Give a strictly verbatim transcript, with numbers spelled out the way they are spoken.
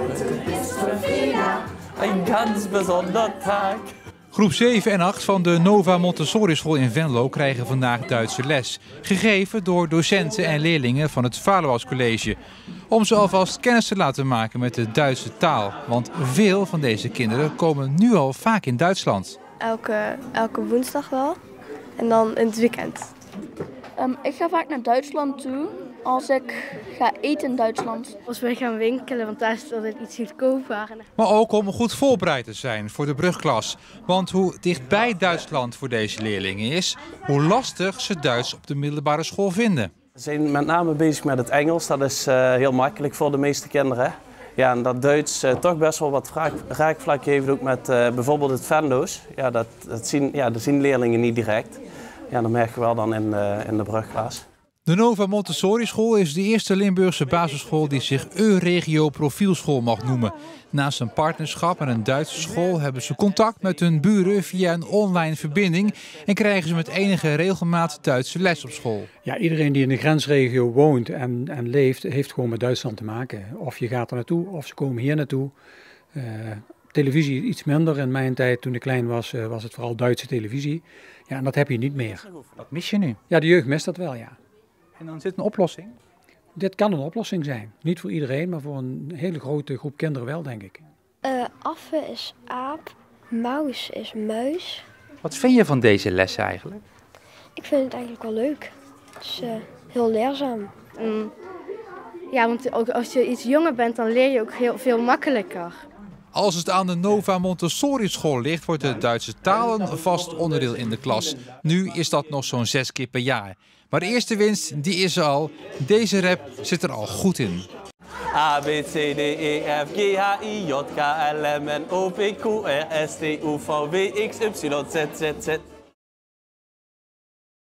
Heute ist Sophia een ganz besonder Tag. Groep zeven en acht van de Nova Montessori School in Venlo krijgen vandaag Duitse les. Gegeven door docenten en leerlingen van het Faluwalscollege. Om ze alvast kennis te laten maken met de Duitse taal. Want veel van deze kinderen komen nu al vaak in Duitsland. Elke, elke woensdag wel. En dan in het weekend. Um, ik ga vaak naar Duitsland toe als ik ga eten in Duitsland. Als wij gaan winkelen, want daar is het altijd iets goedkoper. Maar ook om goed voorbereid te zijn voor de brugklas. Want hoe dichtbij Duitsland voor deze leerlingen is, hoe lastig ze Duits op de middelbare school vinden. Ze zijn met name bezig met het Engels. Dat is uh, heel makkelijk voor de meeste kinderen. Ja, en dat Duits uh, toch best wel wat raakvlak heeft, ook met uh, bijvoorbeeld het Venlo's. Ja, dat, dat, zien, ja, dat zien leerlingen niet direct. Ja, dat merken we wel dan in, uh, in de brugklas. De Nova Montessori School is de eerste Limburgse basisschool die zich E-regio profielschool mag noemen. Naast een partnerschap met een Duitse school hebben ze contact met hun buren via een online verbinding en krijgen ze met enige regelmaat Duitse les op school. Ja, iedereen die in de grensregio woont en, en leeft, heeft gewoon met Duitsland te maken. Of je gaat er naartoe, of ze komen hier naartoe. Uh, Televisie iets minder. In mijn tijd, toen ik klein was, was het vooral Duitse televisie. Ja, en dat heb je niet meer. Dat mis je nu? Ja, de jeugd mist dat wel, ja. En dan zit een oplossing? Dit kan een oplossing zijn. Niet voor iedereen, maar voor een hele grote groep kinderen wel, denk ik. Uh, affe is aap, maus is muis. Wat vind je van deze lessen eigenlijk? Ik vind het eigenlijk wel leuk. Het is uh, heel leerzaam. Mm. Ja, want ook als je iets jonger bent, dan leer je ook heel veel makkelijker. Als het aan de Nova Montessori School ligt, wordt de Duitse taal een vast onderdeel in de klas. Nu is dat nog zo'n zes keer per jaar. Maar de eerste winst, die is er al. Deze rap zit er al goed in. A, B, C, D, E, F, G, H, I, J, K, L, M, N, O, P, Q, R, S, T, U, V, W, X, Y, Z, Z, Z.